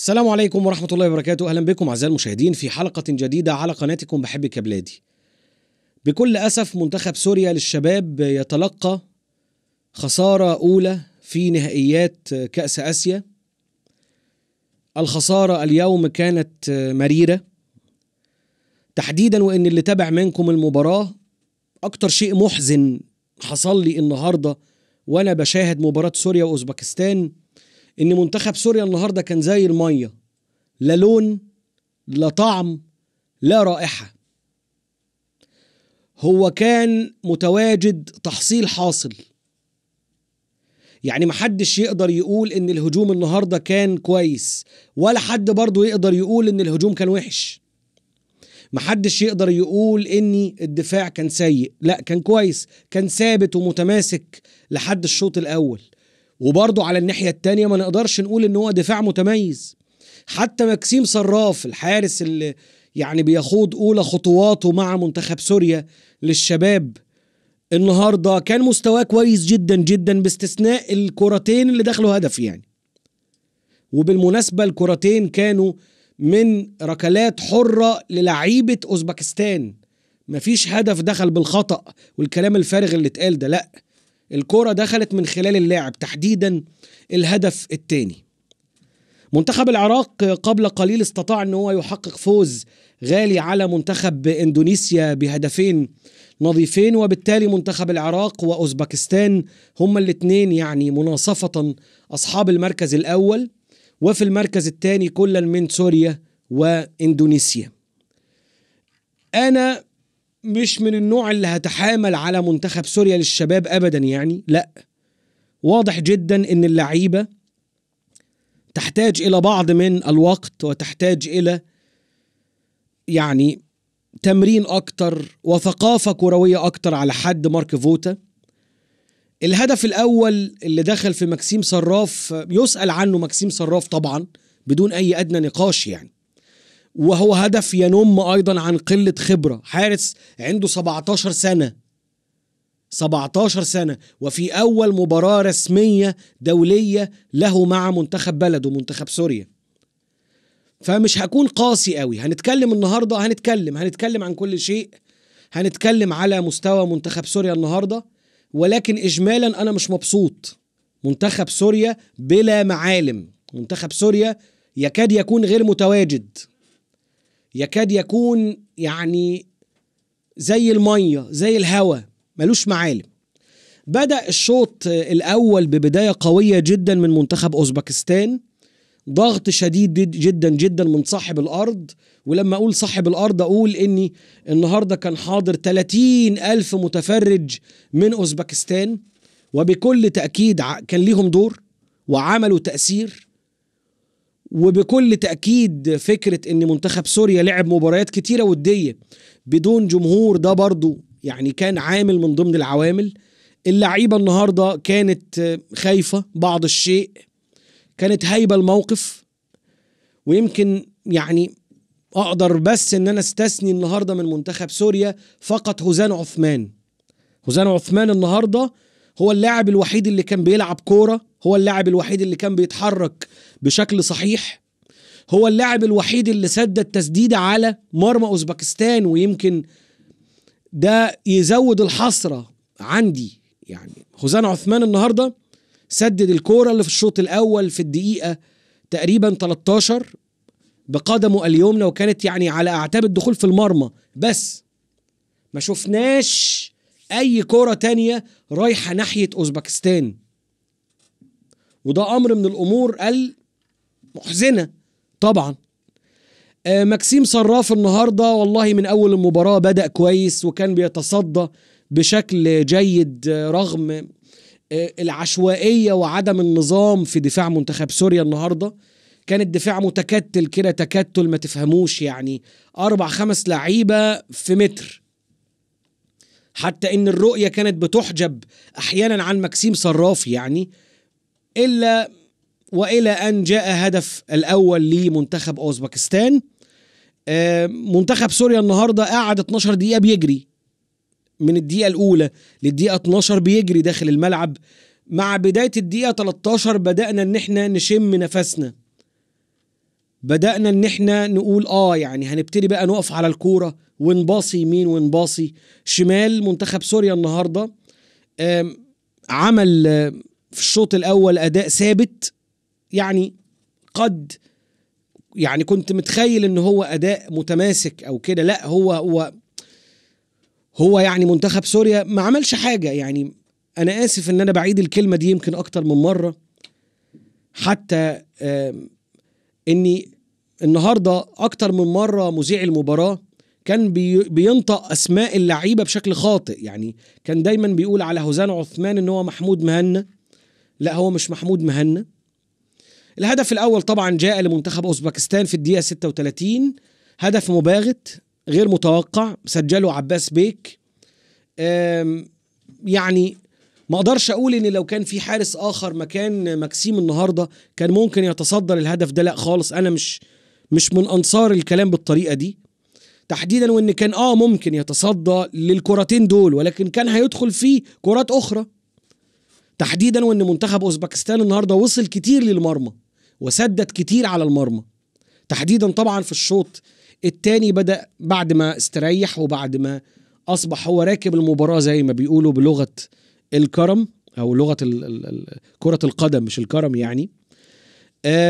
السلام عليكم ورحمة الله وبركاته. أهلا بكم أعزائي المشاهدين في حلقة جديدة على قناتكم بحبك يا بلادي. بكل أسف منتخب سوريا للشباب يتلقى خسارة أولى في نهائيات كأس آسيا. الخسارة اليوم كانت مريرة تحديدا، وإن اللي تابع منكم المباراة أكتر شيء محزن حصل لي النهاردة وأنا بشاهد مباراة سوريا وأوزباكستان، إن منتخب سوريا النهاردة كان زي المية، لا لون لا طعم لا رائحة. هو كان متواجد تحصيل حاصل، يعني محدش يقدر يقول إن الهجوم النهاردة كان كويس، ولا حد برضو يقدر يقول إن الهجوم كان وحش، محدش يقدر يقول إن الدفاع كان سيء، لا كان كويس، كان ثابت ومتماسك لحد الشوط الأول. وبرضه على الناحية التانية ما نقدرش نقول إن هو دفاع متميز، حتى ماكسيم صراف الحارس اللي يعني بيخوض أولى خطواته مع منتخب سوريا للشباب النهاردة كان مستواه كويس جدا جدا، باستثناء الكرتين اللي دخلوا هدف يعني. وبالمناسبة الكرتين كانوا من ركلات حرة للعيبة أوزباكستان، مفيش هدف دخل بالخطأ والكلام الفارغ اللي اتقال ده، لأ الكرة دخلت من خلال اللاعب، تحديدا الهدف الثاني. منتخب العراق قبل قليل استطاع ان هو يحقق فوز غالي على منتخب اندونيسيا بهدفين نظيفين، وبالتالي منتخب العراق واوزباكستان هما الاثنين يعني مناصفة اصحاب المركز الاول، وفي المركز الثاني كلا من سوريا واندونيسيا. انا مش من النوع اللي هتحامل على منتخب سوريا للشباب أبدا يعني، لا واضح جدا إن اللعيبة تحتاج إلى بعض من الوقت، وتحتاج إلى يعني تمرين أكتر وثقافة كروية أكتر على حد مارك فوتا. الهدف الأول اللي دخل في ماكسيم صراف يسأل عنه ماكسيم صراف طبعا بدون أي أدنى نقاش يعني، وهو هدف ينم أيضا عن قلة خبرة، حارس عنده 17 سنة وفي أول مباراة رسمية دولية له مع منتخب بلده منتخب سوريا. فمش هكون قاسي قوي، هنتكلم النهاردة هنتكلم عن كل شيء، هنتكلم على مستوى منتخب سوريا النهاردة، ولكن إجمالا أنا مش مبسوط. منتخب سوريا بلا معالم، منتخب سوريا يكاد يكون غير متواجد، يكاد يكون يعني زي المية زي الهواء ملوش معالم. بدأ الشوط الأول ببداية قوية جدا من منتخب أوزباكستان، ضغط شديد جدا جدا من صاحب الأرض، ولما أقول صاحب الأرض أقول إني النهاردة كان حاضر 30,000 متفرج من أوزباكستان، وبكل تأكيد كان ليهم دور وعملوا تأثير. وبكل تأكيد فكرة ان منتخب سوريا لعب مباريات كتيرة ودية بدون جمهور ده برضو يعني كان عامل من ضمن العوامل. اللعيبة النهاردة كانت خايفة بعض الشيء، كانت هايبة الموقف، ويمكن يعني اقدر بس ان انا استثني النهاردة من منتخب سوريا فقط هوزان عثمان. هوزان عثمان النهاردة هو اللاعب الوحيد اللي كان بيلعب كورة، هو اللاعب الوحيد اللي كان بيتحرك بشكل صحيح، هو اللاعب الوحيد اللي سدد التسديدة على مرمى أوزباكستان، ويمكن ده يزود الحسرة عندي يعني. خزان عثمان النهاردة سدد الكورة اللي في الشوط الأول في الدقيقة تقريبا 13 بقدمه اليمنى، وكانت يعني على أعتاب الدخول في المرمى، بس ما شفناش أي كرة تانية رايحة ناحية أوزباكستان، وده أمر من الأمور المحزنة طبعا. ماكسيم صراف النهاردة والله من أول المباراة بدأ كويس، وكان بيتصدى بشكل جيد رغم العشوائية وعدم النظام في دفاع منتخب سوريا النهاردة. كان الدفاع متكتل كده، تكتل ما تفهموش يعني، 4-5 لعيبة في متر، حتى ان الرؤية كانت بتحجب احيانا عن ماكسيم صراف يعني، الا والى ان جاء هدف الاول لمنتخب اوزباكستان. منتخب سوريا النهاردة قعد 12 دقيقة بيجري، من الدقيقة الاولى للدقيقة 12 بيجري داخل الملعب. مع بداية الدقيقة 13 بدأنا ان احنا نشم نفسنا، بدأنا ان احنا نقول يعني هنبتدي بقى نقف على الكورة ونباصي يمين ونباصي شمال. منتخب سوريا النهاردة عمل في الشوط الأول أداء ثابت، يعني قد يعني كنت متخيل ان هو أداء متماسك او كده، لا هو يعني منتخب سوريا ما عملش حاجة. يعني انا آسف ان انا بعيد الكلمة دي يمكن اكتر من مرة، حتى اني النهاردة اكتر من مرة مذيع المباراة كان بينطق اسماء اللعيبة بشكل خاطئ. يعني كان دايما بيقول على أوزان عثمان ان هو محمود مهنة، لا هو مش محمود مهنة. الهدف الاول طبعا جاء لمنتخب أوزباكستان في الدقيقة 36، هدف مباغت غير متوقع سجله عباس بيك. يعني ما اقدرش اقول ان لو كان في حارس اخر مكان ماكسيم النهارده كان ممكن يتصدر الهدف ده، لا خالص. انا مش من انصار الكلام بالطريقه دي تحديدا، وان كان ممكن يتصدى للكرتين دول، ولكن كان هيدخل فيه كرات اخرى تحديدا، وان منتخب أوزباكستان النهارده وصل كتير للمرمى وسدد كتير على المرمى تحديدا. طبعا في الشوط التاني بدأ بعد ما استريح وبعد ما أصبح هو راكب المباراة زي ما بيقولوا بلغة الكرم أو لغة كرة القدم، مش الكرم يعني.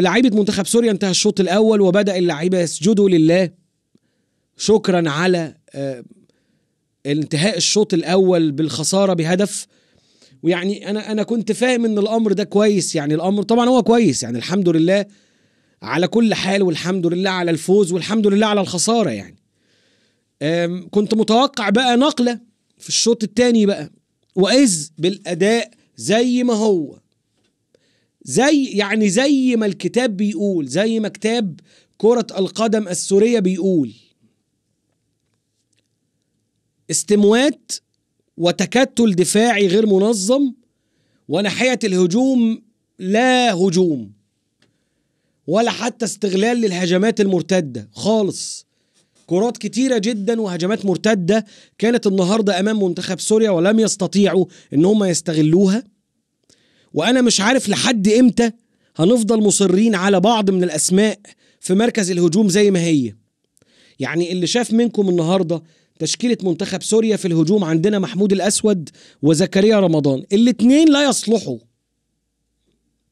لعيبة منتخب سوريا انتهى الشوط الأول وبدأ اللعيبة يسجدوا لله شكرا على انتهاء الشوط الأول بالخسارة بهدف. ويعني أنا كنت فاهم إن الأمر ده كويس، يعني الأمر طبعا هو كويس، يعني الحمد لله على كل حال، والحمد لله على الفوز، والحمد لله على الخسارة. يعني كنت متوقع بقى نقلة في الشوط التاني بقى، وإذ بالأداء زي ما هو، زي ما الكتاب بيقول، زي ما كتاب كرة القدم السورية بيقول، استموات وتكتل دفاعي غير منظم، وناحية الهجوم لا هجوم ولا حتى استغلال للهجمات المرتدة خالص. كرات كتيرة جدا وهجمات مرتدة كانت النهاردة أمام منتخب سوريا ولم يستطيعوا إن هم يستغلوها. وأنا مش عارف لحد إمتى هنفضل مصرين على بعض من الأسماء في مركز الهجوم زي ما هي. يعني اللي شاف منكم النهاردة تشكيلة منتخب سوريا في الهجوم، عندنا محمود الأسود وزكريا رمضان، الاتنين لا يصلحوا،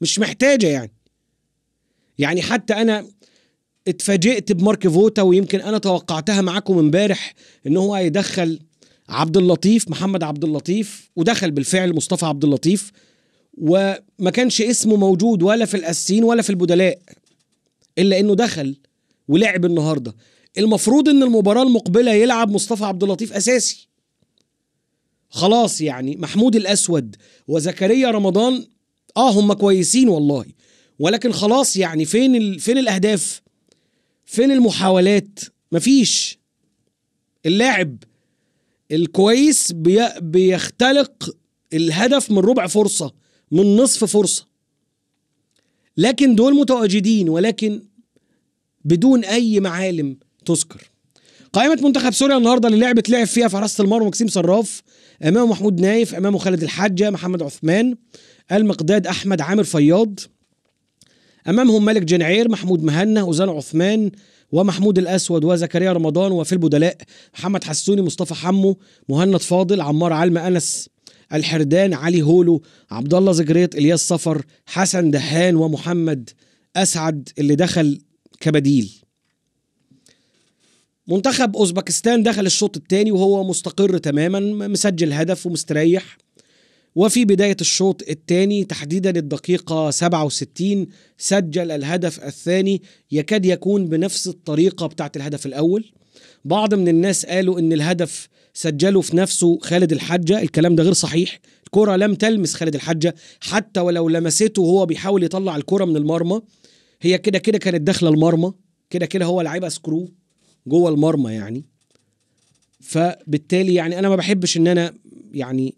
مش محتاجة. يعني حتى أنا اتفاجئت بمارك فوتا، ويمكن أنا توقعتها معاكم امبارح إن هو هيدخل محمد عبد اللطيف، ودخل بالفعل مصطفى عبد اللطيف، وما كانش اسمه موجود ولا في الأساسيين ولا في البدلاء، إلا إنه دخل ولعب النهاردة. المفروض إن المباراة المقبلة يلعب مصطفى عبد اللطيف أساسي خلاص. يعني محمود الأسود وزكريا رمضان هم كويسين والله، ولكن خلاص يعني فين الأهداف، فين المحاولات، مفيش. اللاعب الكويس بيختلق الهدف من ربع فرصة، من نصف فرصة، لكن دول متواجدين ولكن بدون أي معالم تذكر. قائمة منتخب سوريا النهاردة اللي لعب فيها في حراسة المرمى ماكسيم صراف، أمامه محمود نايف، أمامه خالد الحجة، محمد عثمان، المقداد، أحمد عامر، فياض. أمامهم ملك جنعير، محمود مهنة، أوزان عثمان، ومحمود الأسود وزكريا رمضان. وفي البدلاء محمد حسوني، مصطفى حمو، مهند فاضل، عمار علم، أنس الحردان، علي هولو، عبد الله زجريط، إلياس سفر، حسن دهان، ومحمد أسعد اللي دخل كبديل. منتخب أوزباكستان دخل الشوط الثاني وهو مستقر تماما، مسجل هدف ومستريح. وفي بداية الشوط الثاني تحديدا الدقيقة 67 سجل الهدف الثاني، يكاد يكون بنفس الطريقة بتاعت الهدف الأول. بعض من الناس قالوا إن الهدف سجله في نفسه خالد الحجة، الكلام ده غير صحيح. الكرة لم تلمس خالد الحجة، حتى ولو لمسته وهو بيحاول يطلع الكرة من المرمى، هي كده كده كانت داخلة المرمى، كده كده هو لعيبة سكرو جوه المرمى يعني. فبالتالي يعني أنا ما بحبش إن أنا يعني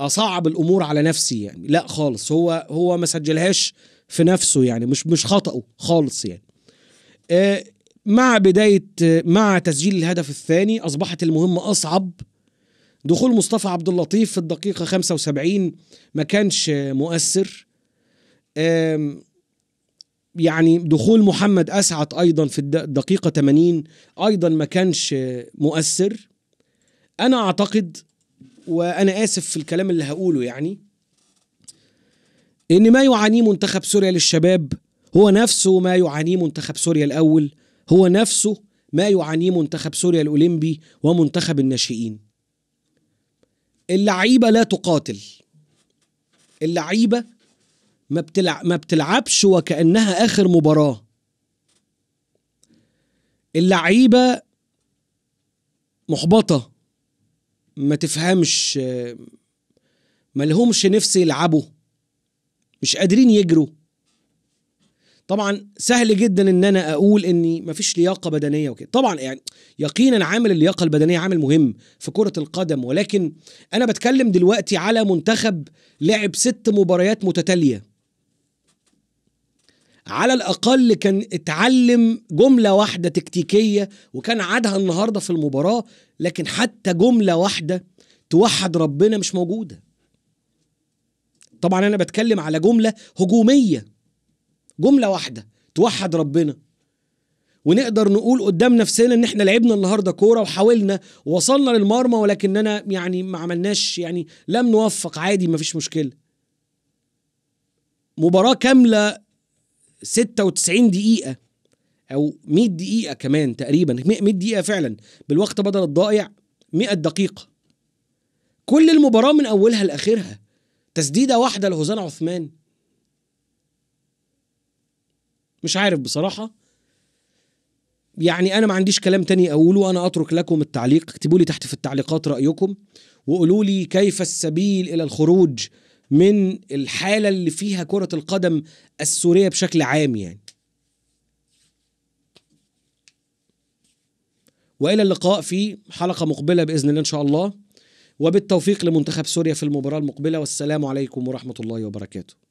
أصعب الأمور على نفسي، يعني لا خالص، هو ما سجلهاش في نفسه، يعني مش خطأه خالص يعني. مع تسجيل الهدف الثاني أصبحت المهمة أصعب. دخول مصطفى عبد اللطيف في الدقيقة 75 ما كانش مؤثر. يعني دخول محمد أسعد أيضا في الدقيقة 80 أيضا ما كانش مؤثر. أنا أعتقد، وأنا آسف في الكلام اللي هقوله، يعني إن ما يعانيه منتخب سوريا للشباب هو نفسه ما يعانيه منتخب سوريا الأول، هو نفسه ما يعانيه منتخب سوريا الأولمبي ومنتخب الناشئين. اللعيبة لا تقاتل، اللعيبة ما بتلعبش وكأنها آخر مباراة، اللعيبة محبطة، ما تفهمش، ما لهمش نفس يلعبوا، مش قادرين يجروا. طبعا سهل جدا ان انا اقول اني مفيش لياقه بدنيه وكده، طبعا يعني يقينا عامل اللياقه البدنيه عامل مهم في كره القدم، ولكن انا بتكلم دلوقتي على منتخب لعب 6 مباريات متتاليه، على الاقل كان اتعلم جمله واحده تكتيكيه وكان عادها النهارده في المباراه، لكن حتى جمله واحده توحد ربنا مش موجوده. طبعا انا بتكلم على جمله هجوميه، جملة واحدة توحد ربنا، ونقدر نقول قدام نفسنا ان احنا لعبنا النهاردة كورة وحاولنا ووصلنا للمرمى، ولكننا يعني ما عملناش، يعني لم نوفق، عادي ما فيش مشكلة. مباراة كاملة 96 دقيقة او 100 دقيقة كمان تقريبا، 100 دقيقة فعلا بالوقت بدل الضائع، 100 دقيقة. كل المباراة من اولها لاخرها تسديدة واحدة لهزان عثمان. مش عارف بصراحة، يعني أنا ما عنديش كلام تاني أقوله، أنا أترك لكم التعليق، اكتبوا لي تحت في التعليقات رأيكم وقولوا لي كيف السبيل إلى الخروج من الحالة اللي فيها كرة القدم السورية بشكل عام يعني. وإلى اللقاء في حلقة مقبلة بإذن الله إن شاء الله، وبالتوفيق لمنتخب سوريا في المباراة المقبلة، والسلام عليكم ورحمة الله وبركاته.